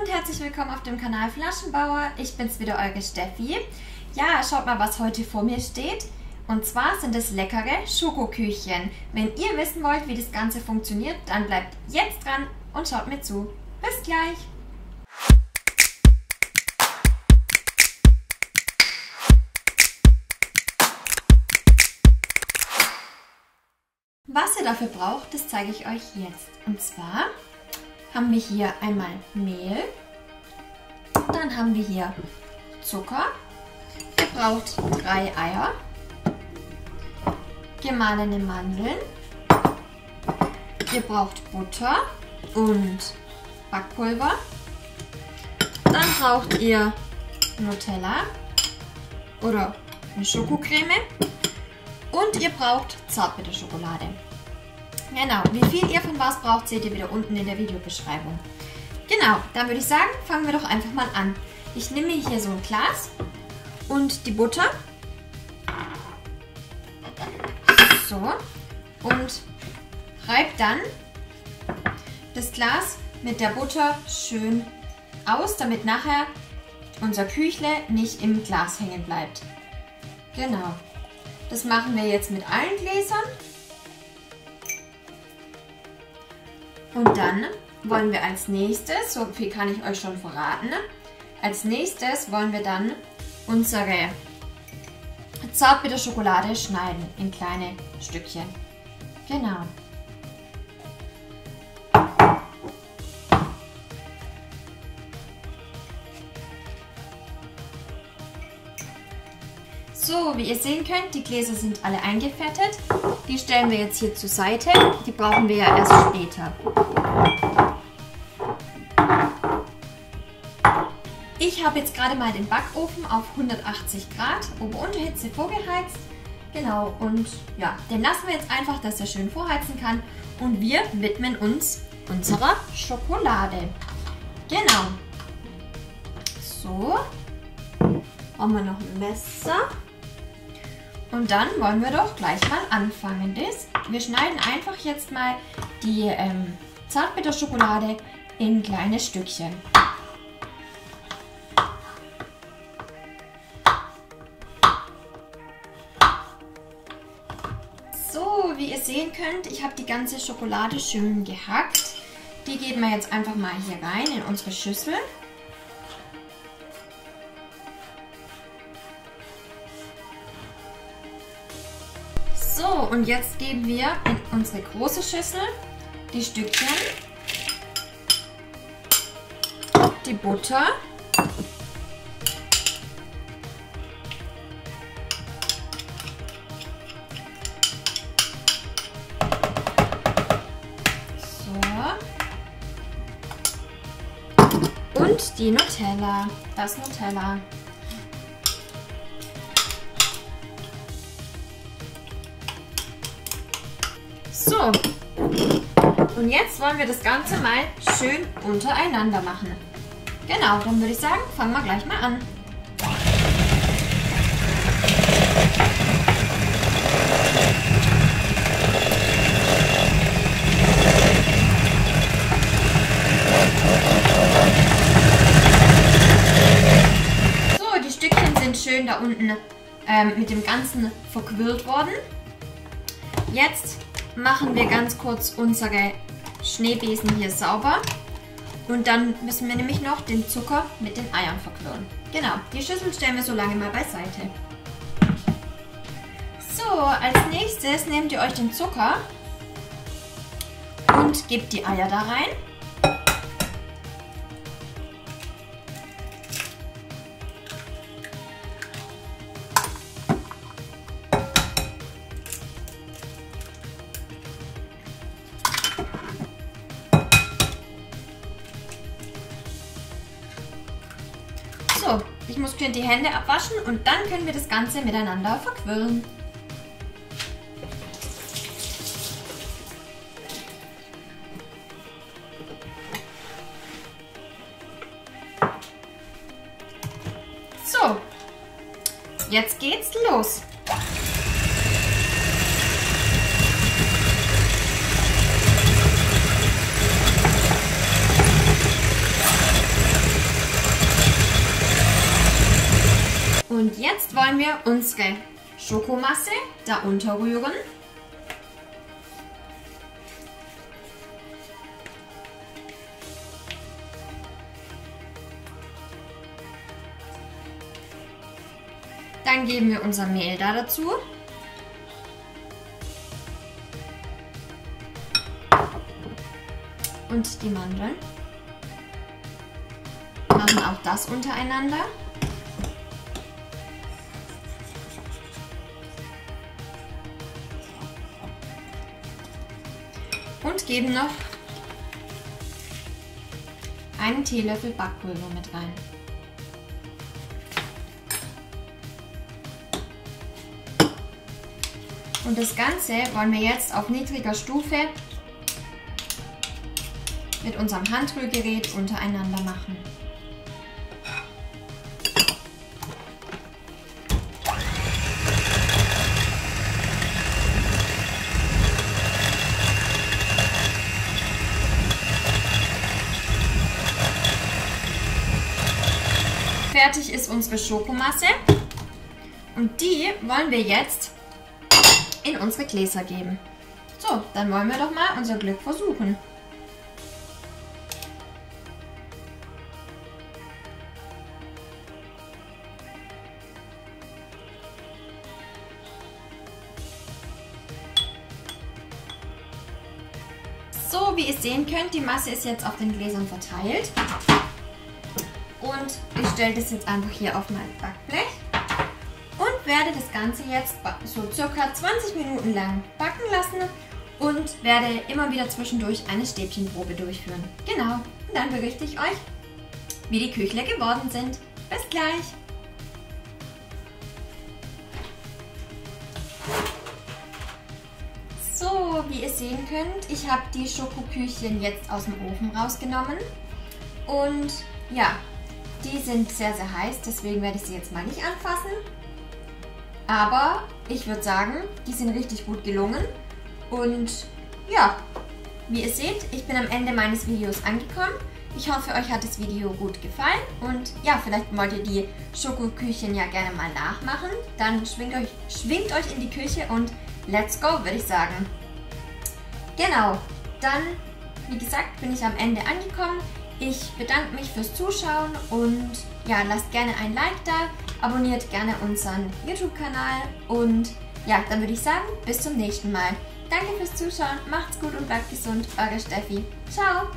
und herzlich willkommen auf dem Kanal Flaschenbauer. Ich bin's wieder, eure Steffi. Ja, schaut mal, was heute vor mir steht. Und zwar sind es leckere Schokoküchen. Wenn ihr wissen wollt, wie das Ganze funktioniert, dann bleibt jetzt dran und schaut mir zu. Bis gleich! Was ihr dafür braucht, das zeige ich euch jetzt. Und zwar haben wir hier einmal Mehl, dann haben wir hier Zucker, ihr braucht 3 Eier, gemahlene Mandeln, ihr braucht Butter und Backpulver, dann braucht ihr Nutella oder eine Schokocreme und ihr braucht Zartbitterschokolade. Genau, wie viel ihr von was braucht, seht ihr wieder unten in der Videobeschreibung. Genau, dann würde ich sagen, fangen wir doch einfach mal an. Ich nehme hier so ein Glas und die Butter. So. Und reibe dann das Glas mit der Butter schön aus, damit nachher unser Küchle nicht im Glas hängen bleibt. Genau. Das machen wir jetzt mit allen Gläsern. Und dann wollen wir als nächstes, so viel kann ich euch schon verraten, als nächstes wollen wir dann unsere Zartbitterschokolade schneiden in kleine Stückchen. Genau. So, wie ihr sehen könnt, die Gläser sind alle eingefettet. Die stellen wir jetzt hier zur Seite. Die brauchen wir ja erst später. Ich habe jetzt gerade mal den Backofen auf 180 Grad Ober-Unterhitze vorgeheizt. Genau, und ja, den lassen wir jetzt einfach, dass er schön vorheizen kann. Und wir widmen uns unserer Schokolade. Genau. So. Brauchen wir noch ein Messer. Und dann wollen wir doch gleich mal anfangen. Wir schneiden einfach jetzt mal die Zartbitterschokolade in kleine Stückchen. So, wie ihr sehen könnt, ich habe die ganze Schokolade schön gehackt. Die geben wir jetzt einfach mal hier rein in unsere Schüssel. So, und jetzt geben wir in unsere große Schüssel die Stückchen, die Butter so, und die Nutella, das Nutella. So, und jetzt wollen wir das Ganze mal schön untereinander machen. Genau, dann würde ich sagen, fangen wir gleich mal an. So, die Stückchen sind schön da unten mit dem Ganzen verquirlt worden. Jetzt machen wir ganz kurz unsere Schneebesen hier sauber und dann müssen wir nämlich noch den Zucker mit den Eiern verquirlen. Genau, die Schüssel stellen wir so lange mal beiseite. So, als nächstes nehmt ihr euch den Zucker und gebt die Eier da rein. So, ich muss kurz die Hände abwaschen und dann können wir das Ganze miteinander verquirlen. So, jetzt geht's los. Jetzt wollen wir unsere Schokomasse da unterrühren. Dann geben wir unser Mehl da dazu. Und die Mandeln. Machen auch das untereinander. Und geben noch einen Teelöffel Backpulver mit rein. Und das Ganze wollen wir jetzt auf niedriger Stufe mit unserem Handrührgerät untereinander machen. Fertig ist unsere Schokomasse und die wollen wir jetzt in unsere Gläser geben. So, dann wollen wir doch mal unser Glück versuchen. So, wie ihr sehen könnt, die Masse ist jetzt auf den Gläsern verteilt. Und ich stelle das jetzt einfach hier auf mein Backblech und werde das Ganze jetzt so circa 20 Minuten lang backen lassen und werde immer wieder zwischendurch eine Stäbchenprobe durchführen. Genau, und dann berichte ich euch, wie die Küchler geworden sind. Bis gleich! So, wie ihr sehen könnt, ich habe die Schokoküchchen jetzt aus dem Ofen rausgenommen und ja, die sind sehr, sehr heiß, deswegen werde ich sie jetzt mal nicht anfassen. Aber ich würde sagen, die sind richtig gut gelungen. Und ja, wie ihr seht, ich bin am Ende meines Videos angekommen. Ich hoffe, euch hat das Video gut gefallen. Und ja, vielleicht wollt ihr die Schokoküchchen ja gerne mal nachmachen. Dann schwingt euch in die Küche und let's go, würde ich sagen. Genau, dann, wie gesagt, bin ich am Ende angekommen. Ich bedanke mich fürs Zuschauen und ja, lasst gerne ein Like da, abonniert gerne unseren YouTube-Kanal und ja, dann würde ich sagen, bis zum nächsten Mal. Danke fürs Zuschauen, macht's gut und bleibt gesund, eure Steffi. Ciao!